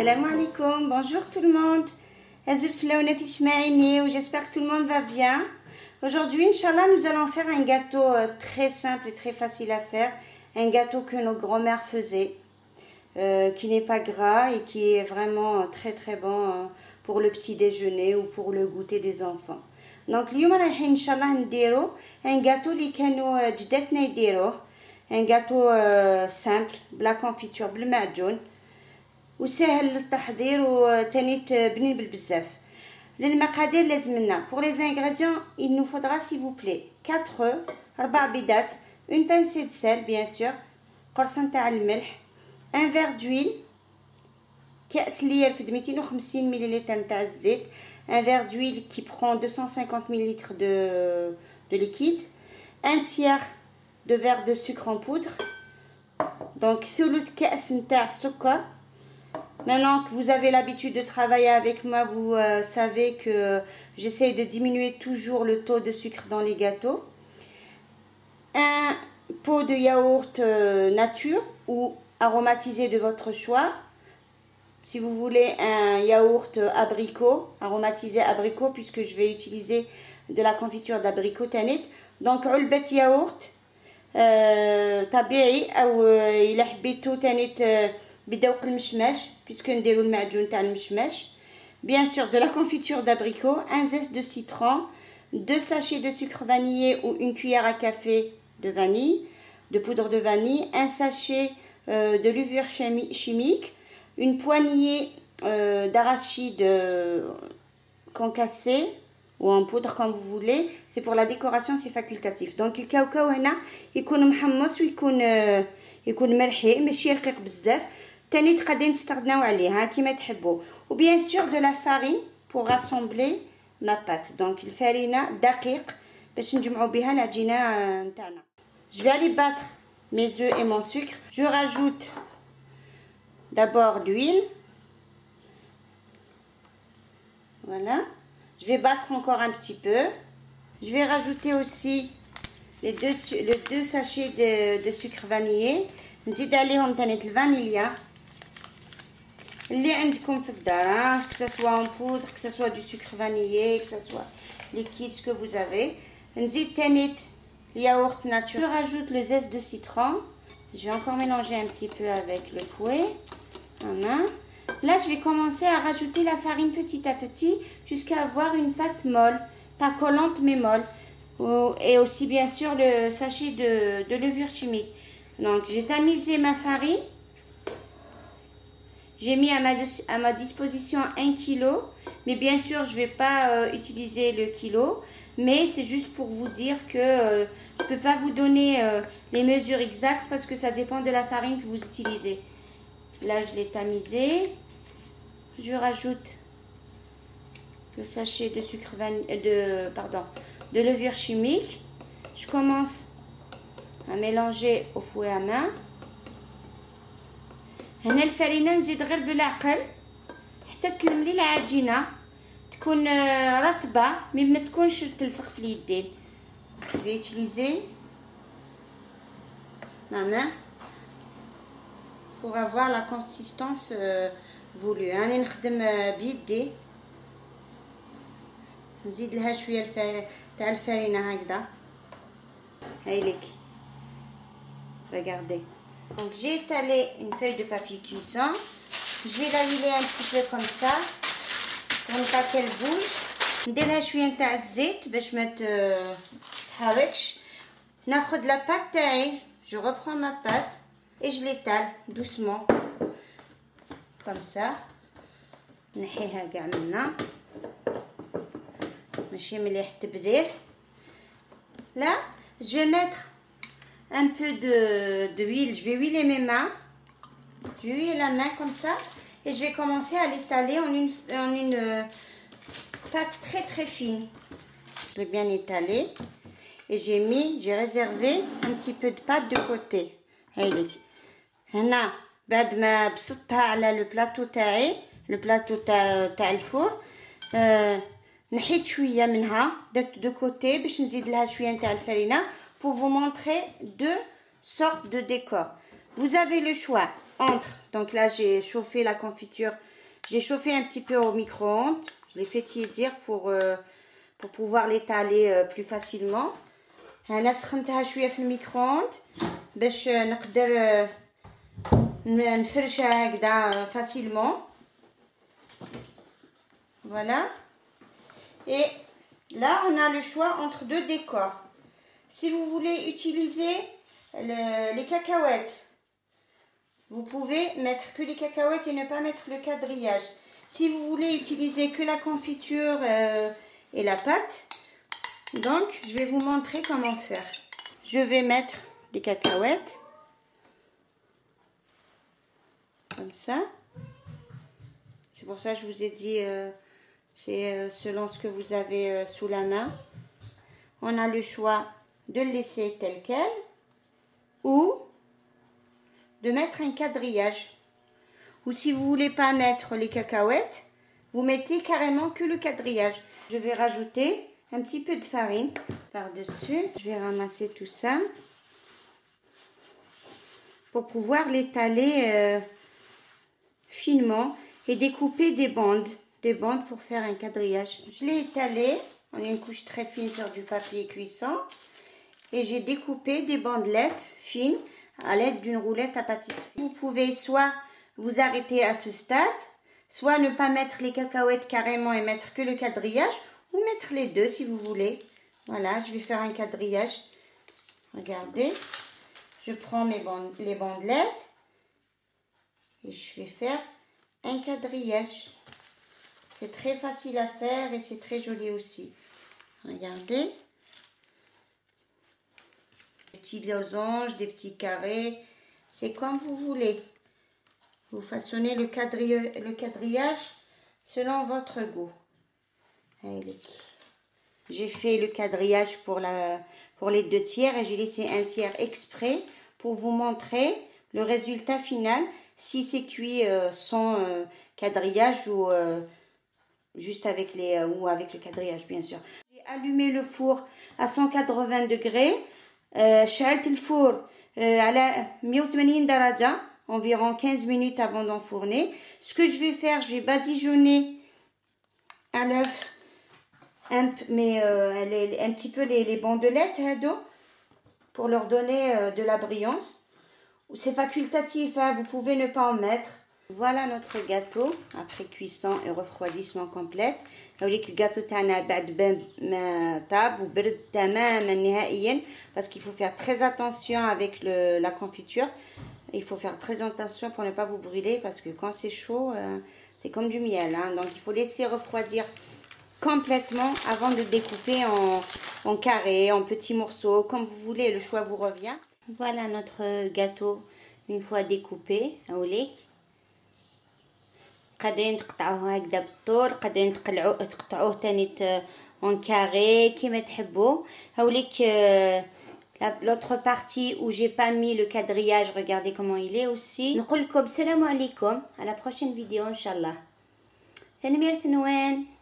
Salam alaikum, bonjour tout le monde. J'espère que tout le monde va bien. Aujourd'hui, Inch'Allah, nous allons faire un gâteau très simple et très facile à faire. Un gâteau que nos grands-mères faisaient, qui n'est pas gras et qui est vraiment très très bon pour le petit déjeuner ou pour le goûter des enfants. Donc, aujourd'hui, Inch'Allah, nous allons faire un gâteau simple, la confiture بالمعجون وسهل للتحضير وتانيت بنين بالبزاف. للمقادير لازمنا pour les ingrédients il nous faudra s'il vous plaît 4 œufs, 4 بيضات, une pincée de sel bien sûr, قرصه تاع الملح, un verre d'huile, كاس ليال في 250 ملل تاع الزيت, un verre d'huile qui prend 250 ml de liquide, un tiers de verre de sucre en poudre, donc ثلث كاس نتاع السكر. Maintenant que vous avez l'habitude de travailler avec moi, vous savez que j'essaye de diminuer toujours le taux de sucre dans les gâteaux. Un pot de yaourt nature ou aromatisé de votre choix. Si vous voulez un yaourt abricot, aromatisé abricot, puisque je vais utiliser de la confiture d'abricot tanit. Donc, علبة yaourt طبيعي أو إلا حبيتو تانيت بدوق المشماش puisque نديرو المعجون تاع المشماش, bien sûr de la confiture d'abricot, un zeste de citron, 2 sachets de sucre vanillé ou une cuillère à café de vanille, de poudre de vanille, un sachet de levure chimique, une poignée d'arachide concassée ou en poudre comme vous voulez, c'est pour la décoration, c'est facultatif. Donc le cacao هنا يكون محمص ويكون ملحي ماشي رقيق بزاف. تاني تقدرين تستخدموا عليه كيما تحبوا. وبيان سور دو لا فارين pour rassembler ma pâte. Donc الفارينه دقيق باش نجمعوا بها العجينه نتاعنا. Je vais aller battre mes œufs et mon sucre. Je rajoute d'abord l'huile. Voilà. Je vais battre encore un petit peu. Je vais rajouter aussi les deux sachets de sucre vanillé. نزيد عليهم ثاني الفانيليا. اللي عندكم في الدار ها que ça soit en poudre, que ça soit du sucre vanillé, que ça soit liquide ce que vous avez. نزيد تانيت yaourt nature. Je rajoute le zeste de citron. Je vais encore mélanger un petit peu avec le fouet. Voilà. Là, je vais commencer à rajouter la farine petit à petit jusqu'à avoir une pâte molle, pas collante mais molle. Et aussi bien sûr le sachet de levure chimique. Donc, j'ai tamisé ma farine. J'ai mis à ma disposition 1 kg, mais bien sûr, je ne vais pas utiliser le kilo. Mais c'est juste pour vous dire que je ne peux pas vous donner les mesures exactes parce que ça dépend de la farine que vous utilisez. Là, je l'ai tamisé. Je rajoute le sachet de sucre de levure chimique. Je commence à mélanger au fouet à main. هنا الفرينه نزيد غير بالعقل حتى تلملي العجينه تكون رطبه ما تكونش تلصق في اليدين. غادي نستعمل ما main pour avoir la consistance voulue. انا نخدم بيدي. نزيد لها شويه تاع الفرينه هكذا. هاي لك regardez. Donc j'ai étalé une feuille de papier cuisson. Je vais la huiler un petit peu comme ça pour ne pas qu'elle bouge. نديرها شويه تاع الزيت باش ما تتحركش. ناخذ لا pâte تاعي, je reprends ma pâte et je l'étale doucement comme ça. نحيها كاع منا ماشي مليح تبدير. Là, je vais mettre un peu d'huile, je vais huiler mes mains, je vais huiler la main comme ça et je vais commencer à l'étaler en une pâte très très fine. Je l'ai bien étalé et j'ai réservé un petit peu de pâte de côté. هنا بعد ما بسطتها على البلاطو تاعي, البلاطو تاع الفور, نحيت شويه منها درت دو كوتي باش نزيد لها شويه نتاع الفرينه. Pour vous montrer deux sortes de décors. Vous avez le choix entre, donc là j'ai chauffé la confiture Je l'ai chauffé un petit peu au micro-ondes. Je l'ai fait tiédir pour pouvoir l'étaler plus facilement. هنا سخنتها شويه في الميكرووند باش نقدر نفرشها هكذا فاسيلمون. Voilà. Et là, on a le choix entre deux décors. Si vous voulez utiliser les cacahuètes, vous pouvez mettre que les cacahuètes et ne pas mettre le quadrillage. Si vous voulez utiliser que la confiture et la pâte, donc je vais vous montrer comment faire. Je vais mettre les cacahuètes, comme ça. C'est pour ça que je vous ai dit, c'est selon ce que vous avez sous la main. On a le choix de le laisser tel quel ou de mettre un quadrillage. Ou si vous ne voulez pas mettre les cacahuètes, vous mettez carrément que le quadrillage. Je vais rajouter un petit peu de farine par-dessus. Je vais ramasser tout ça pour pouvoir l'étaler finement et découper des bandes pour faire un quadrillage. Je l'ai étalé en une couche très fine sur du papier cuisson et j'ai découpé des bandelettes fines à l'aide d'une roulette à pâtisserie. Vous pouvez soit vous arrêter à ce stade, soit ne pas mettre les cacahuètes carrément et mettre que le quadrillage, ou mettre les deux si vous voulez. Voilà, je vais faire un quadrillage. Regardez, je prends les bandelettes et je vais faire un quadrillage. C'est très facile à faire et c'est très joli aussi. Regardez. Des petits losanges, des petits carrés, c'est comme vous voulez. Vous façonnez le quadrillage selon votre goût. J'ai fait le quadrillage pour les deux tiers et j'ai laissé un tiers exprès pour vous montrer le résultat final, si c'est cuit sans quadrillage ou juste avec avec le quadrillage bien sûr. J'ai allumé le four à 180 degrés. شعلت الفور على 180 درجة environ 15 minutes avant d'enfourner. Ce que je vais faire, j'ai badigeonné à l'œuf un petit peu les bandelettes pour leur donner de la brillance. C'est facultatif, hein, vous pouvez ne pas en mettre. Voilà notre gâteau après cuisson et refroidissement complet. هوليك الجاتو تاعنا بعد ما طاب وبرد تماما نهائيا, parce qu'il faut faire très attention avec la confiture. Il faut faire très attention pour ne pas vous brûler, parce que quand c'est chaud, c'est comme du miel, hein. Donc il faut laisser refroidir complètement avant de découper en carré, en petits morceaux, comme vous voulez, le choix vous revient. Voilà notre gâteau une fois découpé. قادرين تقطعوه هكذا بالطول, قادرين تقطعوه ثاني en carré كيما تحبوا. هاوليك l'autre partie où j'ai pas mis le quadrillage, regardez comment il est aussi. نقول لكم السلام عليكم, à la prochaine vidéo ان شاء الله. تنمير ثنوان.